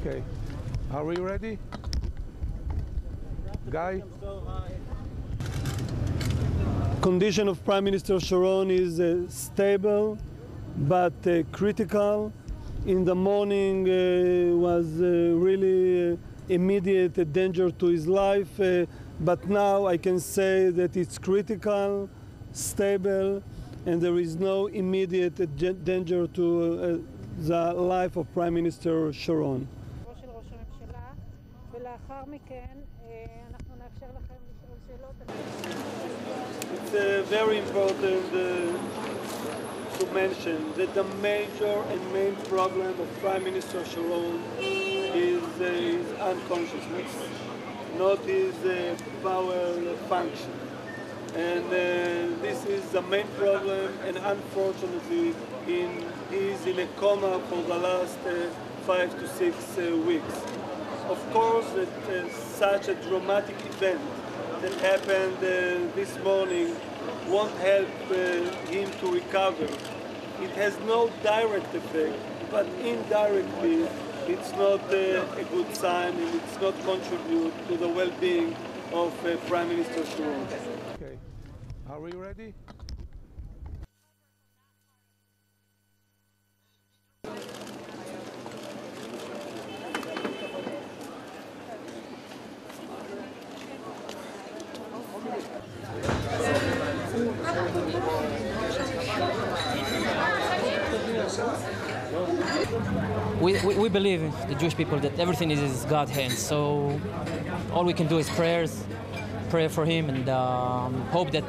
Okay, are we ready? Guy? Condition of Prime Minister Sharon is stable but critical. In the morning was really immediate danger to his life, but now I can say that it's critical, stable, and there is no immediate danger to the life of Prime Minister Sharon. It's very important to mention that the major and main problem of Prime Minister Sharon is his unconsciousness, not his power function. And this is the main problem, and unfortunately he is in a coma for the last 5 to 6 weeks. Of course, that such a dramatic event that happened this morning won't help him to recover. It has no direct effect, but indirectly it's not a good sign, and it's not contribute to the well-being of Prime Minister Sharon. Okay, are we ready? We believe, the Jewish people, that everything is God's hands, so all we can do is pray for him, and hope that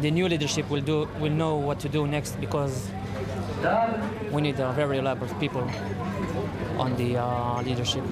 the new leadership will know what to do next, because we need very reliable people on the leadership.